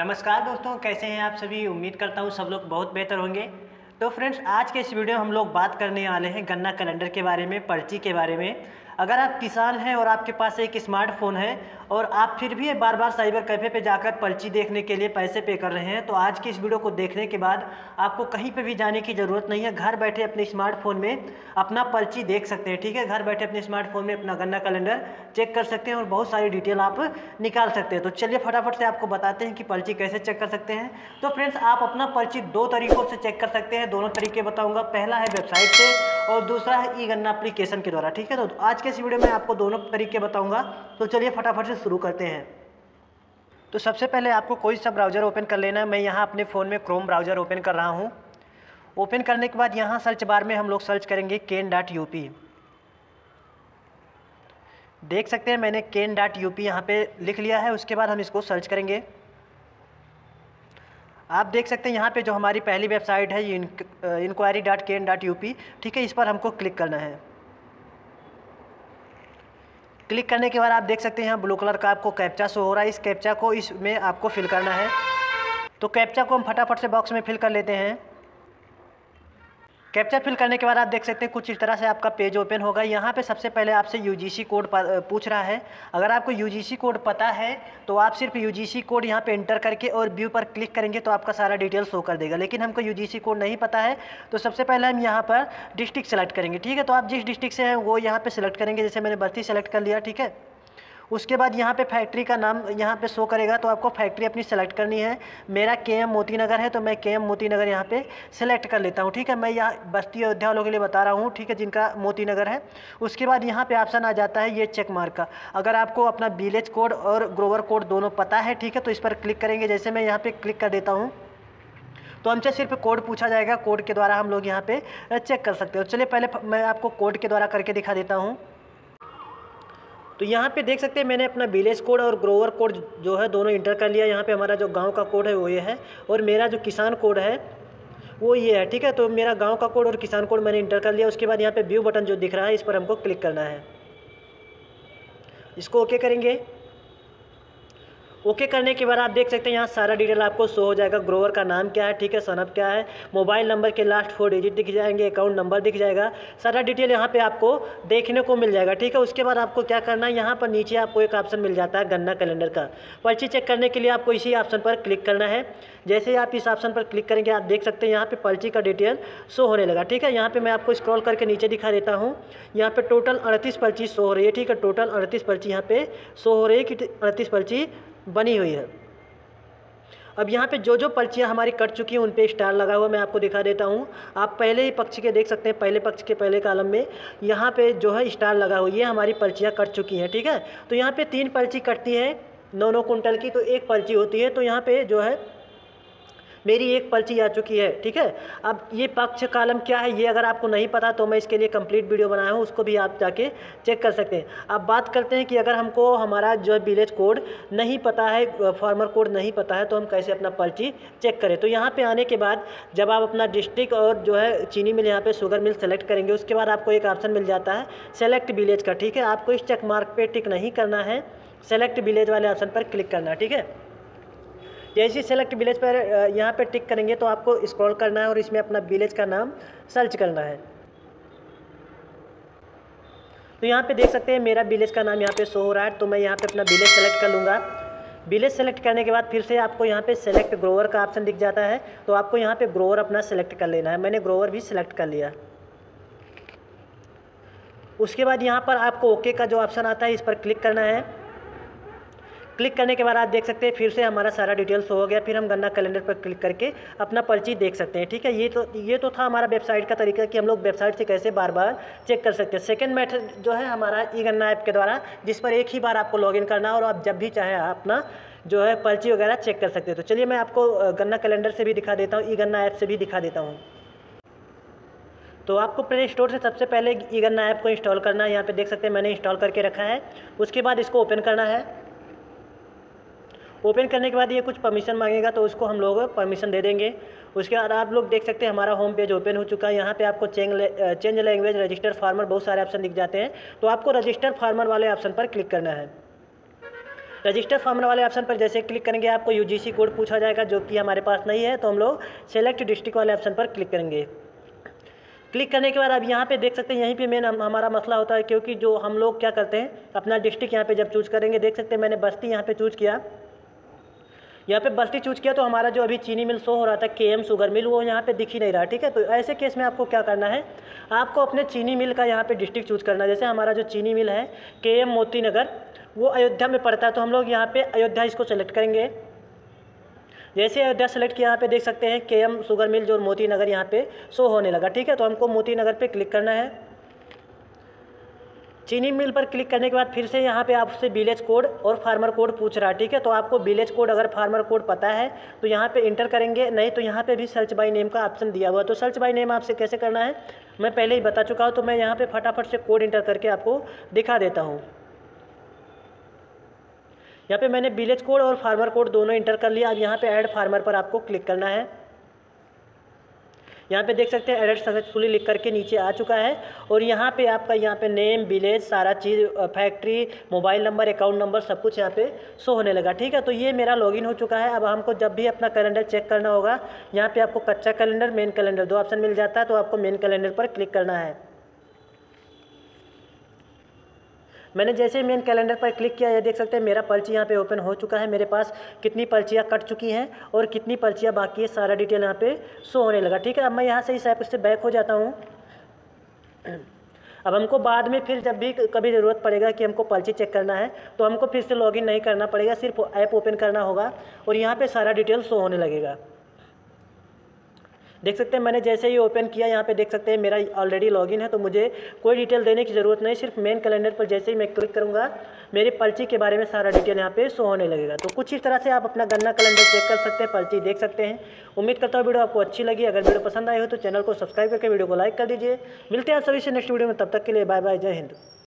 नमस्कार दोस्तों, कैसे हैं आप सभी। उम्मीद करता हूं सब लोग बहुत बेहतर होंगे। तो फ्रेंड्स, आज के इस वीडियो में हम लोग बात करने वाले हैं गन्ना कैलेंडर के बारे में, पर्ची के बारे में। अगर आप किसान हैं और आपके पास एक स्मार्टफोन है और आप फिर भी बार बार साइबर कैफ़े पे जाकर पर्ची देखने के लिए पैसे पे कर रहे हैं, तो आज की इस वीडियो को देखने के बाद आपको कहीं पे भी जाने की ज़रूरत नहीं है। घर बैठे अपने स्मार्टफोन में अपना पर्ची देख सकते हैं, ठीक है। घर बैठे अपने स्मार्टफोन में अपना गन्ना कैलेंडर चेक कर सकते हैं और बहुत सारी डिटेल आप निकाल सकते हैं। तो चलिए फटाफट से आपको बताते हैं कि पर्ची कैसे चेक कर सकते हैं। तो फ्रेंड्स, आप अपना पर्ची दो तरीक़ों से चेक कर सकते हैं, दोनों तरीके बताऊँगा। पहला है वेबसाइट से और दूसरा है ई गन्ना एप्लीकेशन के द्वारा, ठीक है। तो आज इस वीडियो में आपको दोनों तरीके बताऊंगा, तो चलिए फटाफट से शुरू करते हैं। तो सबसे पहले आपको कोई सा ब्राउज़र ओपन कर लेना है। मैं यहाँ अपने फ़ोन में क्रोम ब्राउज़र ओपन कर रहा हूँ। ओपन करने के बाद यहाँ सर्च बार में हम लोग सर्च करेंगे ken.up। देख सकते हैं मैंने ken.up यहाँ पे लिख लिया है। उसके बाद हम इसको सर्च करेंगे। आप देख सकते हैं यहाँ पर जो हमारी पहली वेबसाइट है inquiry.ken.up, ठीक है, इस पर हमको क्लिक करना है। क्लिक करने के बाद आप देख सकते हैं यहाँ ब्लू कलर का आपको कैप्चा शो हो रहा है। इस कैप्चा को इसमें आपको फिल करना है। तो कैप्चा को हम फटाफट से बॉक्स में फिल कर लेते हैं। कैप्चा फिल करने के बाद आप देख सकते हैं कुछ इस तरह से आपका पेज ओपन होगा। यहाँ पे सबसे पहले आपसे UGC कोड पूछ रहा है। अगर आपको UGC कोड पता है तो आप सिर्फ UGC कोड यहाँ पे एंटर करके और व्यू पर क्लिक करेंगे तो आपका सारा डिटेल शो कर देगा। लेकिन हमको UGC कोड नहीं पता है तो सबसे पहले हम यहाँ पर डिस्ट्रिक्ट सेलेक्ट करेंगे, ठीक है। तो आप जिस डिस्ट्रिक्ट से हैं वो यहाँ पर सेलेक्ट करेंगे। जैसे मैंने बस्ती सेलेक्ट कर लिया, ठीक है। उसके बाद यहाँ पे फैक्ट्री का नाम यहाँ पे शो करेगा, तो आपको फैक्ट्री अपनी सेलेक्ट करनी है। मेरा KM मोती नगर है तो मैं KM मोती नगर यहाँ पे सेलेक्ट कर लेता हूँ, ठीक है। मैं यहाँ बस्ती अयोध्या वालों के लिए बता रहा हूँ, ठीक है, जिनका मोती नगर है। उसके बाद यहाँ पे ऑप्शन आ जाता है ये चेक मार्क का। अगर आपको अपना विलेज कोड और ग्रोवर कोड दोनों पता है, ठीक है, तो इस पर क्लिक करेंगे। जैसे मैं यहाँ पर क्लिक कर देता हूँ तो हमसे सिर्फ कोड पूछा जाएगा। कोड के द्वारा हम लोग यहाँ पर चेक कर सकते हो। चलिए पहले मैं आपको कोड के द्वारा करके दिखा देता हूँ। तो यहाँ पे देख सकते हैं मैंने अपना विलेज कोड और ग्रोवर कोड जो है दोनों इंटर कर लिया। यहाँ पे हमारा जो गांव का कोड है वो ये है और मेरा जो किसान कोड है वो ये है, ठीक है। तो मेरा गांव का कोड और किसान कोड मैंने इंटर कर लिया। उसके बाद यहाँ पे व्यू बटन जो दिख रहा है इस पर हमको क्लिक करना है। इसको ओके करेंगे। ओके करने के बाद आप देख सकते हैं यहाँ सारा डिटेल आपको शो हो जाएगा। ग्रोवर का नाम क्या है, ठीक है, सनअप क्या है, मोबाइल नंबर के लास्ट 4 डिजिट दिख जाएंगे, अकाउंट नंबर दिख जाएगा, सारा डिटेल यहाँ पे आपको देखने को मिल जाएगा, ठीक है। उसके बाद आपको क्या करना है, यहाँ पर नीचे आपको एक ऑप्शन मिल जाता है गन्ना कैलेंडर का। पर्ची चेक करने के लिए आपको इसी ऑप्शन पर क्लिक करना है। जैसे ही आप इस ऑप्शन पर क्लिक करेंगे आप देख सकते हैं यहाँ पर पर्ची का डिटेल शो होने लगा, ठीक है। यहाँ पर मैं आपको स्क्रॉल करके नीचे दिखा देता हूँ। यहाँ पर टोटल 38 पर्ची शो हो रही है, ठीक है। टोटल 38 पर्ची यहाँ पर शो हो रही है कि 38 पर्ची बनी हुई है। अब यहाँ पे जो जो पर्चियाँ हमारी कट चुकी हैं उन पे स्टार लगा हुआ मैं आपको दिखा देता हूँ। आप पहले ही पक्ष के देख सकते हैं, पहले पक्ष के पहले कॉलम में यहाँ पे जो है स्टार लगा हुआ, ये हमारी पर्चियाँ कट चुकी हैं, ठीक है। तो यहाँ पे 3 पर्ची कटती है 9-9 कुंटल की, तो एक पर्ची होती है। तो यहाँ पर जो है मेरी एक पर्ची आ चुकी है, ठीक है। अब ये पक्ष कॉलम क्या है ये अगर आपको नहीं पता तो मैं इसके लिए कंप्लीट वीडियो बनाया हूँ, उसको भी आप जाके चेक कर सकते हैं। अब बात करते हैं कि अगर हमको हमारा जो है विलेज कोड नहीं पता है, फार्मर कोड नहीं पता है, तो हम कैसे अपना पर्ची चेक करें। तो यहाँ पे आने के बाद जब आप अपना डिस्ट्रिक्ट और जो है चीनी मिल यहाँ पर शुगर मिल सेलेक्ट करेंगे उसके बाद आपको एक ऑप्शन मिल जाता है सेलेक्ट विलेज का, ठीक है। आपको इस चेक मार्क पर टिक नहीं करना है, सेलेक्ट विलेज वाले ऑप्शन पर क्लिक करना है, ठीक है। जैसे सेलेक्ट विलेज पर यहाँ पे टिक करेंगे तो आपको स्क्रॉल करना है और इसमें अपना विलेज का नाम सर्च करना है। तो यहाँ पे देख सकते हैं मेरा विलेज का नाम यहाँ पे शो हो रहा है, तो मैं यहाँ पे अपना विलेज सेलेक्ट कर लूँगा। विलेज सेलेक्ट करने के बाद फिर से आपको यहाँ पे सेलेक्ट ग्रोवर का ऑप्शन दिख जाता है, तो आपको यहाँ पर ग्रोवर अपना सेलेक्ट कर लेना है। मैंने ग्रोवर भी सिलेक्ट कर लिया। उसके बाद यहाँ पर आपको ओके का जो ऑप्शन आता है इस पर क्लिक करना है। क्लिक करने के बाद आप देख सकते हैं फिर से हमारा सारा डिटेल्स हो गया। फिर हम गन्ना कैलेंडर पर क्लिक करके अपना पर्ची देख सकते हैं, ठीक है। ये तो था हमारा वेबसाइट का तरीका कि हम लोग वेबसाइट से कैसे बार बार चेक कर सकते हैं। सेकंड मेथड जो है हमारा ई गन्ना ऐप के द्वारा, जिस पर एक ही बार आपको लॉगिन करना है और आप जब भी चाहें अपना जो है पर्ची वगैरह चेक कर सकते हैं। तो चलिए मैं आपको गन्ना कैलेंडर से भी दिखा देता हूँ, ई गन्ना ऐप से भी दिखा देता हूँ। तो आपको प्ले स्टोर से सबसे पहले ई गन्ना ऐप को इंस्टॉल करना है। यहाँ पर देख सकते हैं मैंने इंस्टॉल करके रखा है। उसके बाद इसको ओपन करना है। ओपन करने के बाद ये कुछ परमिशन मांगेगा तो उसको हम लोग परमिशन दे देंगे। उसके बाद आप लोग देख सकते हैं हमारा होम पेज ओपन हो चुका है। यहाँ पे आपको चेंज लैंग्वेज, रजिस्टर फार्मर, बहुत सारे ऑप्शन दिख जाते हैं। तो आपको रजिस्टर फार्मर वाले ऑप्शन पर क्लिक करना है। रजिस्टर फॉर्म वाले ऑप्शन पर जैसे क्लिक करेंगे आपको यूजीसी कोड पूछा जाएगा जो कि हमारे पास नहीं है, तो हम लोग सेलेक्ट डिस्ट्रिक्ट वाले ऑप्शन पर क्लिक करेंगे। क्लिक करने के बाद अब यहाँ पे देख सकते हैं, यहीं पे मेन हमारा मसला होता है, क्योंकि जो हम लोग क्या करते हैं अपना डिस्ट्रिक्ट यहाँ पे जब चूज़ करेंगे, देख सकते हैं मैंने बस्ती यहाँ पे चूज़ किया, यहाँ पे बस्ती चूज़ किया तो हमारा जो अभी चीनी मिल शो हो रहा था KM शुगर मिल वो यहाँ पे दिख ही नहीं रहा। ठीक है, तो ऐसे केस में आपको क्या करना है, आपको अपने चीनी मिल का यहाँ पे डिस्ट्रिक्ट चूज़ करना है। जैसे हमारा जो चीनी मिल है KM मोती नगर वो अयोध्या में पड़ता है, तो हम लोग यहाँ पे अयोध्या इसको सेलेक्ट करेंगे। जैसे अयोध्या सेलेक्ट किया यहाँ पे देख सकते हैं KM शुगर मिल जो मोती नगर यहाँ पे शो होने लगा। ठीक है, तो हमको मोती नगर पे क्लिक करना है। चीनी मिल पर क्लिक करने के बाद फिर से यहाँ पे आपसे विलेज कोड और फार्मर कोड पूछ रहा है। ठीक है, तो आपको विलेज कोड अगर फार्मर कोड पता है तो यहाँ पे इंटर करेंगे, नहीं तो यहाँ पे भी सर्च बाय नेम का ऑप्शन दिया हुआ है। तो सर्च बाय नेम आपसे कैसे करना है मैं पहले ही बता चुका हूँ, तो मैं यहाँ पे फटाफट से कोड इंटर करके आपको दिखा देता हूँ। यहाँ पे मैंने विलेज कोड और फार्मर कोड दोनों इंटर कर लिया। अब यहाँ पे ऐड फार्मर पर आपको क्लिक करना है। यहाँ पे देख सकते हैं एड सक्सेसफुली लिख करके नीचे आ चुका है, और यहाँ पे आपका यहाँ पे नेम विलेज सारा चीज़ factory mobile number account number सब कुछ यहाँ पे शो होने लगा। ठीक है, तो ये मेरा लॉगिन हो चुका है। अब हमको जब भी अपना कैलेंडर चेक करना होगा यहाँ पे आपको कच्चा कैलेंडर मेन कैलेंडर दो ऑप्शन मिल जाता है, तो आपको मेन कैलेंडर पर क्लिक करना है। मैंने जैसे ही मेन कैलेंडर पर क्लिक किया ये देख सकते हैं मेरा पर्ची यहाँ पे ओपन हो चुका है, मेरे पास कितनी पर्चियाँ कट चुकी हैं और कितनी पर्चियाँ बाकी है सारा डिटेल यहाँ पे शो होने लगा। ठीक है, अब मैं यहाँ से इस ऐप से बैक हो जाता हूँ। अब हमको बाद में फिर जब भी कभी ज़रूरत पड़ेगा कि हमको पर्ची चेक करना है तो हमको फिर से लॉगिन नहीं करना पड़ेगा, सिर्फ ऐप ओपन करना होगा और यहाँ पर सारा डिटेल शो होने लगेगा। देख सकते हैं मैंने जैसे ही ओपन किया यहाँ पे देख सकते हैं मेरा ऑलरेडी लॉगिन है, तो मुझे कोई डिटेल देने की ज़रूरत नहीं, सिर्फ मेन कैलेंडर पर जैसे ही मैं क्लिक करूँगा मेरे पर्ची के बारे में सारा डिटेल यहाँ पे शो होने लगेगा। तो कुछ इस तरह से आप अपना गन्ना कैलेंडर चेक कर सकते हैं, पर्ची देख सकते हैं। उम्मीद करता हूँ वीडियो आपको अच्छी लगी, अगर वीडियो पसंद आई हो तो चैनल को सब्सक्राइब करके वीडियो को लाइक कर दीजिए। मिलते हैं आप सभी से नेक्स्ट वीडियो में, तब तक के लिए बाय बाय, जय हिंद।